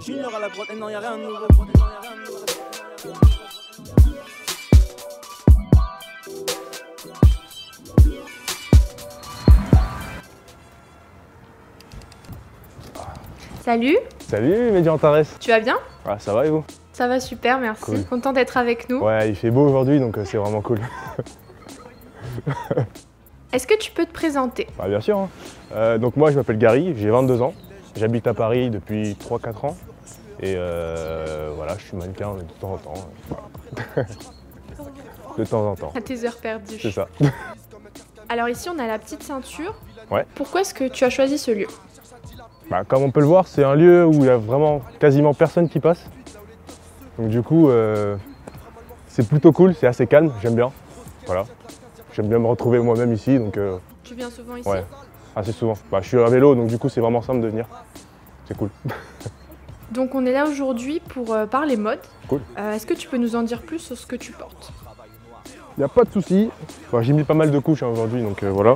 Junior à la protéine, non, y'a rien de nouveau. Salut. Salut Médiantarès. Tu vas bien? Ah, ça va et vous? Ça va super, merci. Cool. Content d'être avec nous. Ouais, il fait beau aujourd'hui donc c'est vraiment cool. Est-ce que tu peux te présenter? Bah, bien sûr. Hein. Donc moi je m'appelle Gary, j'ai 22 ans. J'habite à Paris depuis 3-4 ans. Et voilà, je suis mannequin de temps en temps. Voilà. De temps en temps. À tes heures perdues. C'est ça. Alors ici on a la petite ceinture. Ouais. Pourquoi est-ce que tu as choisi ce lieu? Bah, comme on peut le voir, c'est un lieu où il n'y a vraiment quasiment personne qui passe. Donc du coup, c'est plutôt cool, c'est assez calme, j'aime bien. Voilà. J'aime bien me retrouver moi-même ici. Donc, tu viens souvent ici? Ouais, assez souvent. Bah, je suis à vélo, donc du coup, c'est vraiment simple de venir. C'est cool. Donc on est là aujourd'hui pour parler mode. Cool. Est-ce que tu peux nous en dire plus sur ce que tu portes? Il n'y a pas de souci. Enfin, j'ai mis pas mal de couches hein, aujourd'hui, donc voilà.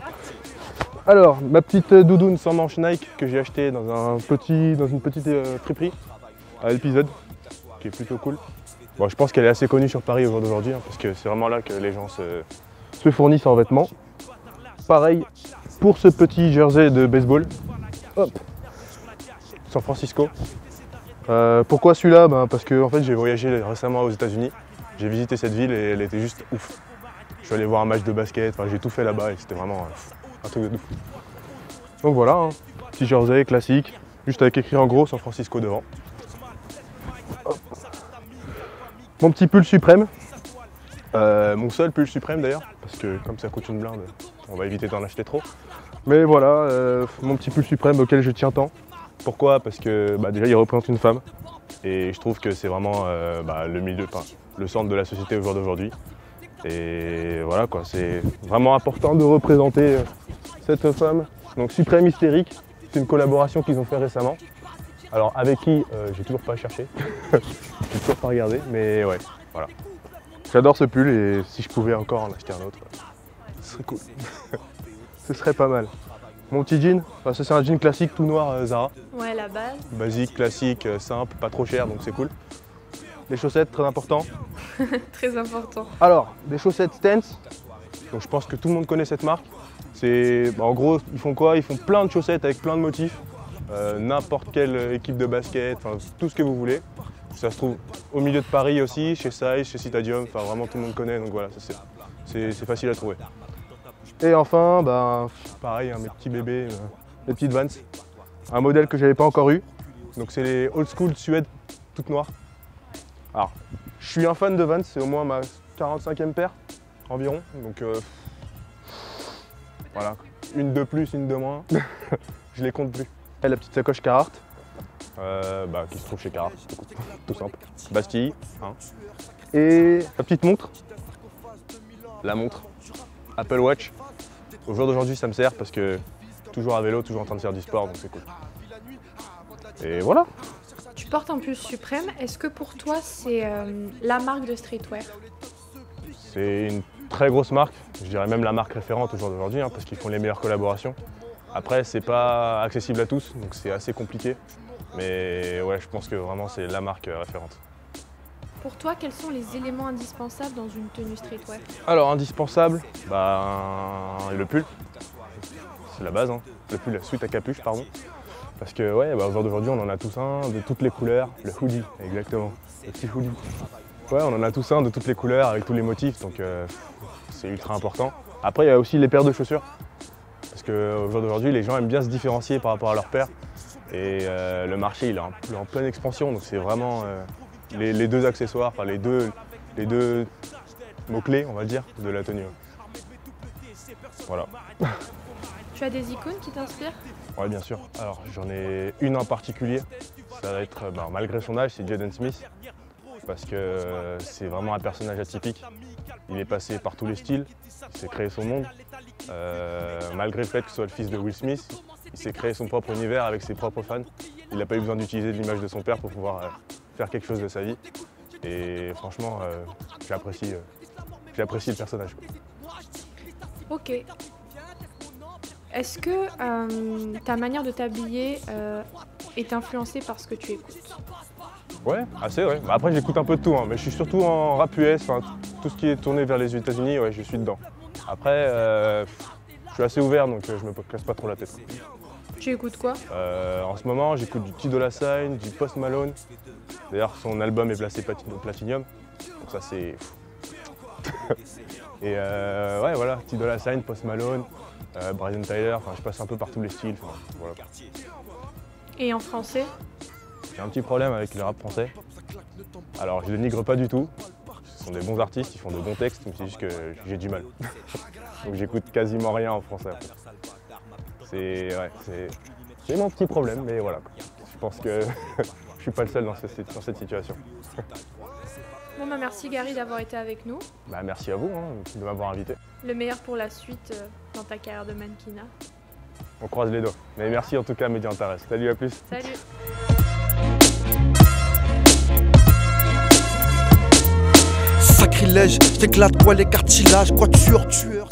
Alors, ma petite doudoune sans manche Nike que j'ai achetée dans une petite friperie à l'épisode, qui est plutôt cool. Bon, je pense qu'elle est assez connue sur Paris au jour d'aujourd'hui, hein, parce que c'est vraiment là que les gens se fournissent en vêtements. Pareil pour ce petit jersey de baseball. Hop, San Francisco. Pourquoi celui-là? Ben, parce que en fait, j'ai voyagé récemment aux États-Unis. J'ai visité cette ville et elle était juste ouf. Je suis allé voir un match de basket, enfin, j'ai tout fait là-bas et c'était vraiment... un truc de ouf. Donc voilà, hein, petit jersey classique, juste avec écrit en gros San Francisco devant. Hop. Mon petit pull suprême, mon seul pull suprême d'ailleurs, parce que comme ça coûte une blinde, on va éviter d'en acheter trop. Mais voilà, mon petit pull suprême auquel je tiens tant. Pourquoi? Parce que bah, déjà il représente une femme, et je trouve que c'est vraiment le milieu, enfin, le centre de la société au jour d'aujourd'hui. Et voilà quoi, c'est vraiment important de représenter cette femme. Donc Suprême Hystérique, c'est une collaboration qu'ils ont fait récemment. Alors avec qui, j'ai toujours pas cherché, j'ai toujours pas regardé, mais ouais, voilà. J'adore ce pull et si je pouvais encore en acheter un autre, ce serait cool. Ce serait pas mal. Mon petit jean, enfin, c'est un jean classique tout noir Zara. Ouais, la base. Basique, classique, simple, pas trop cher, donc c'est cool. Les chaussettes, très important. Très important. Alors, des chaussettes Stance. Donc je pense que tout le monde connaît cette marque. C'est, bah, en gros, ils font quoi? Ils font plein de chaussettes avec plein de motifs. N'importe quelle équipe de basket, tout ce que vous voulez. Ça se trouve au milieu de Paris aussi, chez Saïs, chez Citadium. Enfin, vraiment tout le monde connaît. Donc voilà, c'est facile à trouver. Et enfin, bah, pareil, hein, mes petits bébés, mes petites Vans. Un modèle que j'avais pas encore eu. Donc c'est les old school de Suède, toutes noires. Alors, je suis un fan de Vans, c'est au moins ma 45e paire environ, donc voilà, une de plus, une de moins, je les compte plus. Et la petite sacoche Carhartt, qui se trouve chez Cara, tout simple, Bastille, hein. Et la petite montre, Apple Watch, au jour d'aujourd'hui ça me sert parce que toujours à vélo, toujours en train de faire du sport, donc c'est cool. Et voilà. Tu portes un pull suprême, est-ce que pour toi c'est la marque de streetwear? C'est une très grosse marque, je dirais même la marque référente au jour d'aujourd'hui hein, parce qu'ils font les meilleures collaborations. Après c'est pas accessible à tous donc c'est assez compliqué, mais ouais je pense que vraiment c'est la marque référente. Pour toi quels sont les éléments indispensables dans une tenue streetwear? Alors indispensable, le pull, c'est la base, hein. Le pull, la suite à capuche pardon. Parce que ouais, bah, au jour d'aujourd'hui, on en a tous un de toutes les couleurs, le hoodie, exactement, le petit hoodie. Ouais, on en a tous un de toutes les couleurs, avec tous les motifs, donc c'est ultra important. Après, il y a aussi les paires de chaussures, parce qu'au jour d'aujourd'hui, les gens aiment bien se différencier par rapport à leurs paires, et le marché, il est en pleine expansion, donc c'est vraiment les deux accessoires, enfin les deux mots-clés, on va dire, de la tenue. Voilà. Tu as des icônes qui t'inspirent? Oui, bien sûr. Alors, j'en ai une en particulier. Ça va être, malgré son âge, c'est Jaden Smith. Parce que c'est vraiment un personnage atypique. Il est passé par tous les styles. Il s'est créé son monde. Malgré le fait que ce soit le fils de Will Smith, il s'est créé son propre univers avec ses propres fans. Il n'a pas eu besoin d'utiliser l'image de son père pour pouvoir faire quelque chose de sa vie. Et franchement, j'apprécie le personnage. Ok. Est-ce que ta manière de t'habiller est influencée par ce que tu écoutes? Ouais, assez, ouais. Bah après, j'écoute un peu de tout, hein, mais je suis surtout en rap US, hein, tout ce qui est tourné vers les États-Unis, ouais, je suis dedans. Après, je suis assez ouvert, donc je me casse pas trop la tête. Tu écoutes quoi? En ce moment, j'écoute du Tidal Assign, du Post Malone. D'ailleurs, son album est placé Platinum, donc ça, c'est... Et ouais, voilà, Tidal Assign, Post Malone, Bryson Tyler, je passe un peu par tous les styles, voilà. Et en français? J'ai un petit problème avec le rap français. Alors, je ne dénigre pas du tout. Ce sont des bons artistes, ils font de bons textes, mais c'est juste que j'ai du mal. Donc j'écoute quasiment rien en français. En fait. C'est... ouais, c'est... j'ai mon petit problème, mais voilà. Je pense que je suis pas le seul dans cette situation. Bon bah merci Gary d'avoir été avec nous. Bah merci à vous hein, de m'avoir invité. Le meilleur pour la suite dans ta carrière de mannequinat. On croise les doigts. Mais merci en tout cas Médiantarès. Salut, à plus. Salut. Sacrilège, j'éclate poil les cartilages, quoi tueur.